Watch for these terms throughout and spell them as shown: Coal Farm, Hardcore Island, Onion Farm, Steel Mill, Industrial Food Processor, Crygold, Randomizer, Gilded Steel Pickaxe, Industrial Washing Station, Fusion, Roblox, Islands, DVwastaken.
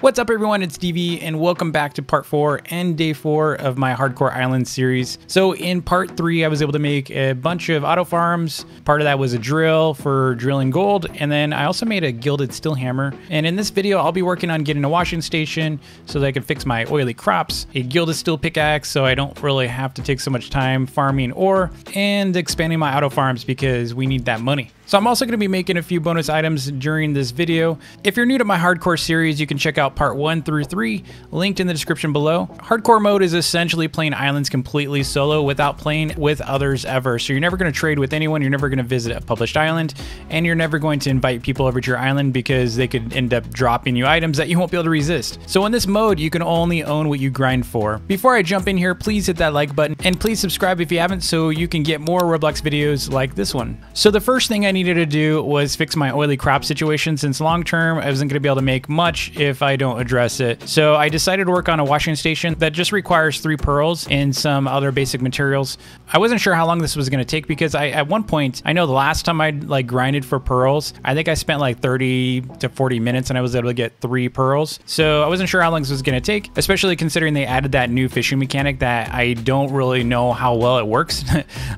What's up everyone, it's DV and welcome back to part 4 and day 4 of my Hardcore Island series. So in part 3 I was able to make a bunch of auto farms. Part of that was a drill for drilling gold, and then I also made a gilded steel hammer. And in this video I'll be working on getting a washing station so that I can fix my oily crops, a gilded steel pickaxe so I don't really have to take so much time farming ore, and expanding my auto farms because we need that money. So I'm also going to be making a few bonus items during this video. If you're new to my hardcore series, you can check out part 1 through 3 linked in the description below. Hardcore mode is essentially playing Islands completely solo without playing with others ever. So you're never going to trade with anyone. You're never going to visit a published island, and you're never going to invite people over to your island because they could end up dropping you items that you won't be able to resist. So in this mode, you can only own what you grind for. Before I jump in here, please hit that like button and please subscribe if you haven't so you can get more Roblox videos like this one. So the first thing I needed to do was fix my oily crop situation, since long term I wasn't going to be able to make much if I don't address it. So I decided to work on a washing station that just requires 3 pearls and some other basic materials. I wasn't sure how long this was going to take because at one point, I know the last time I grinded for pearls, I think I spent like 30 to 40 minutes and I was able to get 3 pearls. So I wasn't sure how long this was going to take, especially considering they added that new fishing mechanic that I don't really know how well it works.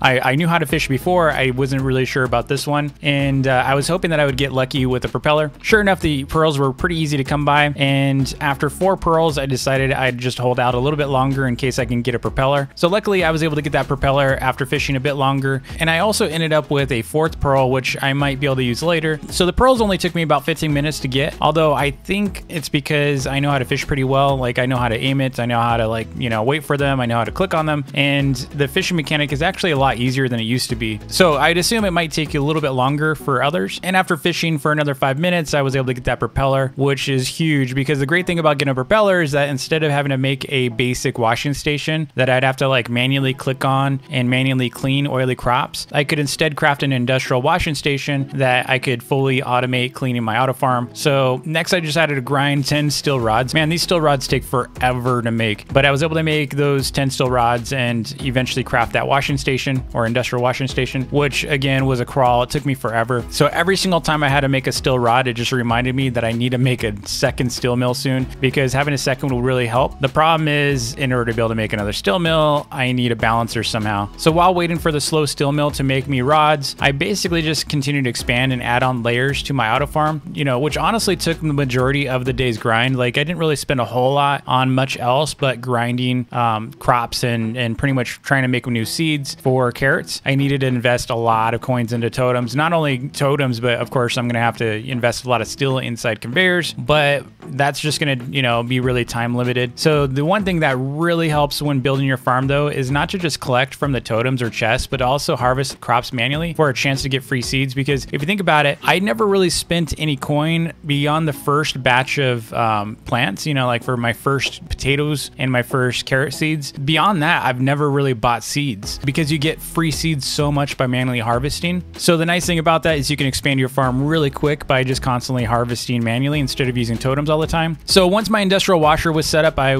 I knew how to fish before, I wasn't really sure about this one. And I was hoping that I would get lucky with a propeller. Sure enough, the pearls were pretty easy to come by. And after 4 pearls, I decided I'd just hold out a little bit longer in case I can get a propeller. So luckily I was able to get that propeller after fishing a bit longer. And I also ended up with a 4th pearl, which I might be able to use later. So the pearls only took me about 15 minutes to get, although I think it's because I know how to fish pretty well. Like I know how to aim it. I know how to wait for them. I know how to click on them. And the fishing mechanic is actually a lot easier than it used to be. So I'd assume it might take you a little bit longer for others. And after fishing for another 5 minutes, I was able to get that propeller, which is huge because the great thing about getting a propeller is that instead of having to make a basic washing station that I'd have to manually click on and manually clean oily crops, I could instead craft an industrial washing station that I could fully automate cleaning my auto farm. So next I decided to grind 10 steel rods. Man, these steel rods take forever to make, but I was able to make those 10 steel rods and eventually craft that washing station or industrial washing station, which again was a crawl. It took me forever. So every single time I had to make a steel rod, it just reminded me that I need to make a second steel mill soon because having a second will really help. The problem is in order to be able to make another steel mill, I need a balancer somehow. So while waiting for the slow steel mill to make me rods, I basically just continued to expand and add on layers to my auto farm, which honestly took the majority of the day's grind. Like I didn't really spend a whole lot on much else but grinding crops and pretty much trying to make new seeds for carrots. I needed to invest a lot of coins into totems. Not only totems, but of course I'm going to have to invest a lot of steel inside conveyors, but that's just going to, be really time limited. So the one thing that really helps when building your farm though, is not to just collect from the totems or chests, but also harvest crops manually for a chance to get free seeds. Because if you think about it, I never really spent any coin beyond the first batch of plants, for my first potatoes and my first carrot seeds. Beyond that, I've never really bought seeds because you get free seeds so much by manually harvesting. So the nice thing about that is you can expand your farm really quick by just constantly harvesting manually instead of using totems all the time. So once my industrial washer was set up, I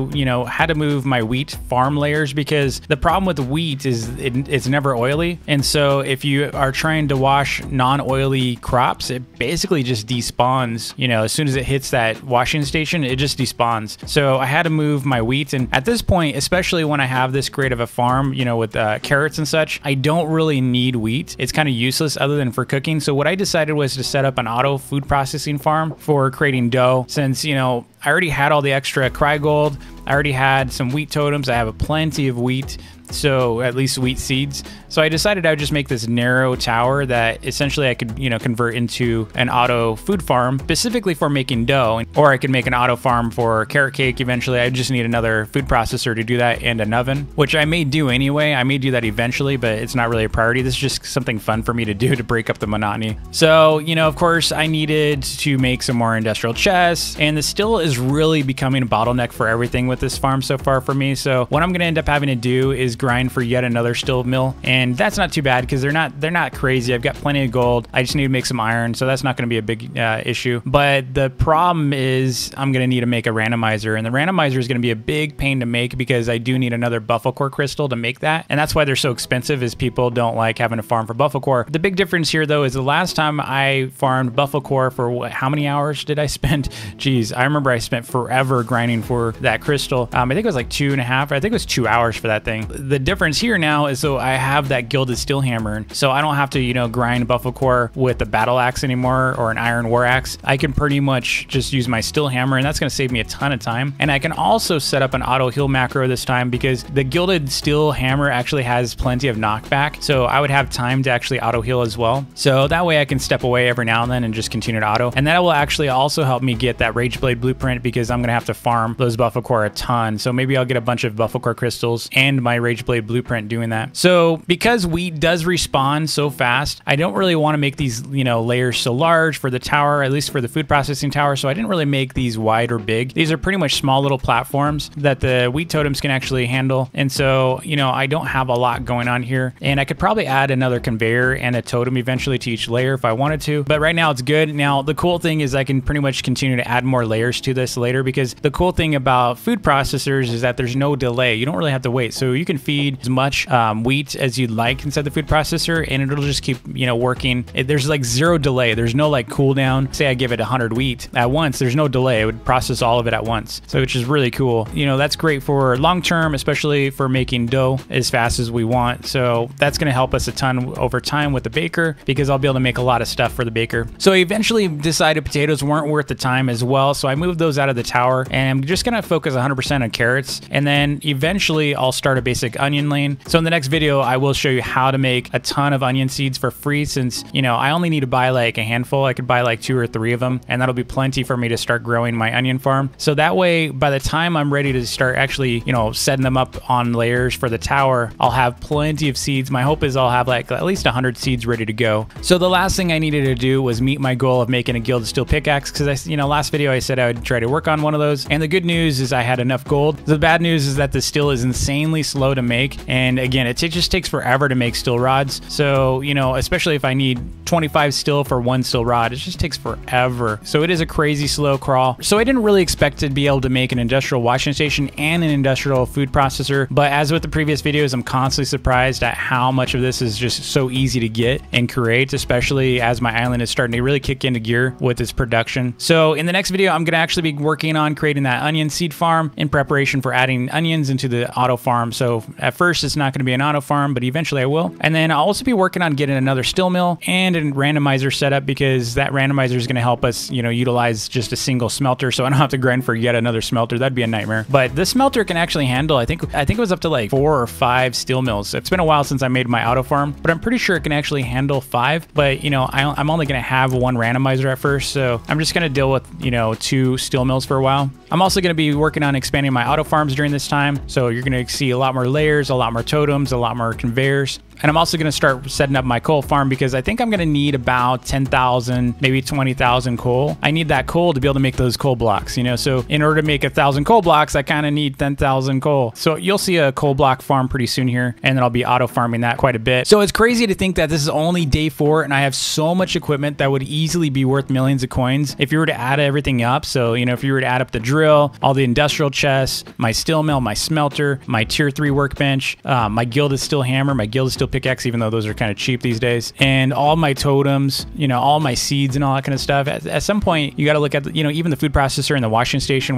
had to move my wheat farm layers because the problem with wheat is it's never oily, and so if you are trying to wash non-oily crops, it basically just despawns. As soon as it hits that washing station, it just despawns. So I had to move my wheat, and at this point, especially when I have this great of a farm, with carrots and such, I don't really need wheat. It's kind of useless other than for cooking. So what I decided was to set up an auto food processing farm for creating dough, since I already had all the extra Crygold, I already had some wheat totems, I have plenty of wheat, so at least wheat seeds. So I decided I would just make this narrow tower that essentially I could convert into an auto food farm specifically for making dough, or I could make an auto farm for carrot cake eventually. I just need another food processor to do that and an oven, which I may do anyway. I may do that eventually, but it's not really a priority. This is just something fun for me to do to break up the monotony. So of course I needed to make some more industrial chests, and the steel is really becoming a bottleneck for everything with this farm so far for me. So what I'm gonna end up having to do is grind for yet another steel mill, and that's not too bad because they're not crazy. I've got plenty of gold. I just need to make some iron, so that's not going to be a big issue. But the problem is I'm going to need to make a randomizer, and the randomizer is going to be a big pain to make because I do need another buffalo core crystal to make that, and that's why they're so expensive, is people don't like having to farm for buffalo core. The big difference here though is the last time I farmed buffalo core for how many hours did I spend? Jeez, I remember I I spent forever grinding for that crystal. I think it was like 2 hours for that thing. The difference here now is so I have that gilded steel hammer, so I don't have to, you know, grind buffalo core with a battle axe anymore or an iron war axe. I can pretty much just use my steel hammer, and that's going to save me a ton of time. And I can also set up an auto heal macro this time because the gilded steel hammer actually has plenty of knockback, so I would have time to actually auto heal as well. So that way I can step away every now and then and just continue to auto, and that will actually also help me get that rage blade blueprint because I'm going to have to farm those buffalo core a ton. So maybe I'll get a bunch of buffalo core crystals and my rage blade blueprint doing that. So because wheat does respawn so fast, I don't really want to make these, you know, layers so large for the tower, at least for the food processing tower. So I didn't really make these wide or big. These are pretty much small little platforms that the wheat totems can actually handle. And so, you know, I don't have a lot going on here, and I could probably add another conveyor and a totem eventually to each layer if I wanted to, but right now it's good. Now the cool thing is I can pretty much continue to add more layers to this later, because the cool thing about food processors is that there's no delay. You don't really have to wait, so you can feed as much wheat as you'd like inside the food processor, and it'll just keep, you know, working. There's like zero delay. There's no like cooldown. Say I give it 100 wheat at once, there's no delay. It would process all of it at once, so which is really cool. You know, that's great for long term, especially for making dough as fast as we want. So that's going to help us a ton over time with the baker, because I'll be able to make a lot of stuff for the baker. So I eventually decided potatoes weren't worth the time as well, so I moved those out of the tower, and I'm just going to focus 100% on carrots, and then eventually I'll start a basic onion lane. So in the next video I will show you how to make a ton of onion seeds for free, since, you know, I only need to buy like a handful. I could buy like 2 or 3 of them, and that'll be plenty for me to start growing my onion farm. So that way by the time I'm ready to start actually, you know, setting them up on layers for the tower, I'll have plenty of seeds. My hope is I'll have like at least 100 seeds ready to go. So the last thing I needed to do was meet my goal of making a gilded steel pickaxe, because I, you know, last video I said I would try to work on one of those, and the good news is I had enough gold. The bad news is that the steel is insanely slow to make, and again it just takes forever to make steel rods. So, you know, especially if I need 25 steel for 1 steel rod, it just takes forever. So it is a crazy slow crawl. So I didn't really expect to be able to make an industrial washing station and an industrial food processor, but as with the previous videos, I'm constantly surprised at how much of this is just so easy to get and create, especially as my island is starting to really kick into gear with its production. So in the next video I'm going to actually be working on creating that onion seed farm in preparation for adding onions into the auto farm. So at first it's not going to be an auto farm, but eventually I will. And then I'll also be working on getting another steel mill and a randomizer setup, because that randomizer is going to help us, you know, utilize just a single smelter, so I don't have to grind for yet another smelter. That'd be a nightmare. But this smelter can actually handle, I think it was up to like 4 or 5 steel mills. It's been a while since I made my auto farm, but I'm pretty sure it can actually handle 5. But, you know, I'm only going to have 1 randomizer at first, so I'm just going to deal with, you know, 2 steel mills for a while. I'm also going to be working on expanding my auto farms during this time, so you're going to see a lot more layers, a lot more totems, a lot more conveyors. And I'm also going to start setting up my coal farm, because I think I'm going to need about 10,000, maybe 20,000 coal. I need that coal to be able to make those coal blocks, you know. So in order to make 1,000 coal blocks, I kind of need 10,000 coal. So you'll see a coal block farm pretty soon here, and then I'll be auto farming that quite a bit. So it's crazy to think that this is only day 4, and I have so much equipment that would easily be worth millions of coins if you were to add everything up. So, you know, if you were to add up the drill, all the industrial chests, my steel mill, my smelter, my tier 3 workbench, my gilded steel hammer, my gilded steel pickaxe, even though those are kind of cheap these days, and all my totems, you know, all my seeds and all that kind of stuff. At some point you got to look at the, you know, even the food processor and the washing station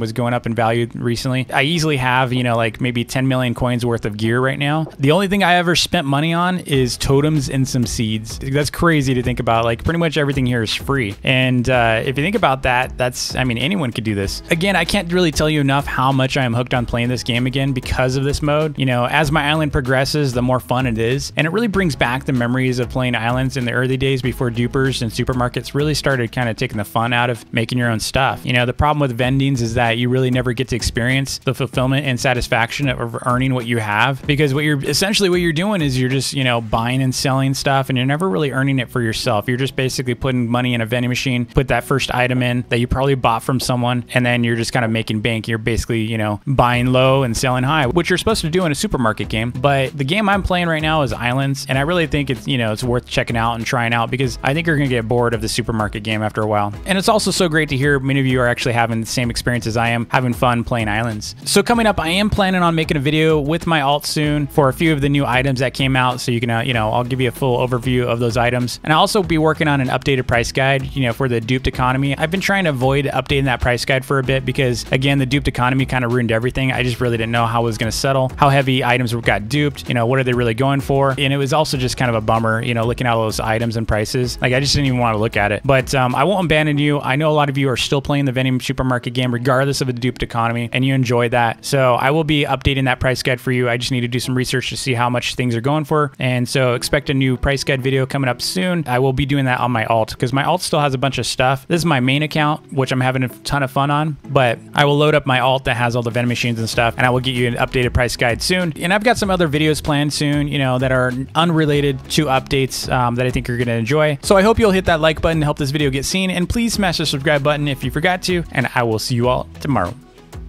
was going up in value recently. I easily have, you know, like maybe 10 million coins worth of gear right now. The only thing I ever spent money on is totems and some seeds. That's crazy to think about. Like pretty much everything here is free, and if you think about that, that's, I mean, anyone could do this. Again, I can't really tell you enough how much I am hooked on playing this game again because of this mode. You know, as my island progresses, the more fun it is, and it really brings back the memories of playing Islands in the early days before dupers and supermarkets really started kind of taking the fun out of making your own stuff. You know, the problem with vendings is that you really never get to experience the fulfillment and satisfaction of earning what you have, because what you're doing is you're just, you know, buying and selling stuff, and you're never really earning it for yourself. You're just basically putting money in a vending machine, put that first item in that you probably bought from someone, and then you're just kind of making bank. You're basically, you know, buying low and selling high, which you're supposed to do in a supermarket game. But the game I'm playing right now is Islands, and I really think it's, you know, it's worth checking out and trying out, because I think you're gonna get bored of the supermarket game after a while. And it's also so great to hear many of you are actually having the same experience as I am, having fun playing Islands. So coming up, I am planning on making a video with my alt soon for a few of the new items that came out, so you can you know, I'll give you a full overview of those items, and I'll also be working on an updated price guide, you know, for the duped economy. I've been trying to avoid updating that price guide for a bit because, again, the duped economy kind of ruined everything. I just really didn't know how it was going to settle, how heavy items got duped, you know, what are they really going for? And it was also just kind of a bummer, you know, looking at all those items and prices. Like, I just didn't even want to look at it. But I won't abandon you. I know a lot of you are still playing the vending supermarket game regardless of the duped economy, and you enjoy that. So I will be updating that price guide for you. I just need to do some research to see how much things are going for. And so expect a new price guide video coming up soon. I will be doing that on my alt because my alt still has a bunch of stuff. This is my main account, which I'm having a ton of fun on, but I will load up my alt that has all the vending machines and stuff, and I will get you an updated price guide soon. And I've got some other videos planned soon, you know, that are unrelated to updates that I think you're going to enjoy. So I hope you'll hit that like button to help this video get seen, and please smash the subscribe button if you forgot to, and I will see you all tomorrow.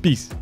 Peace.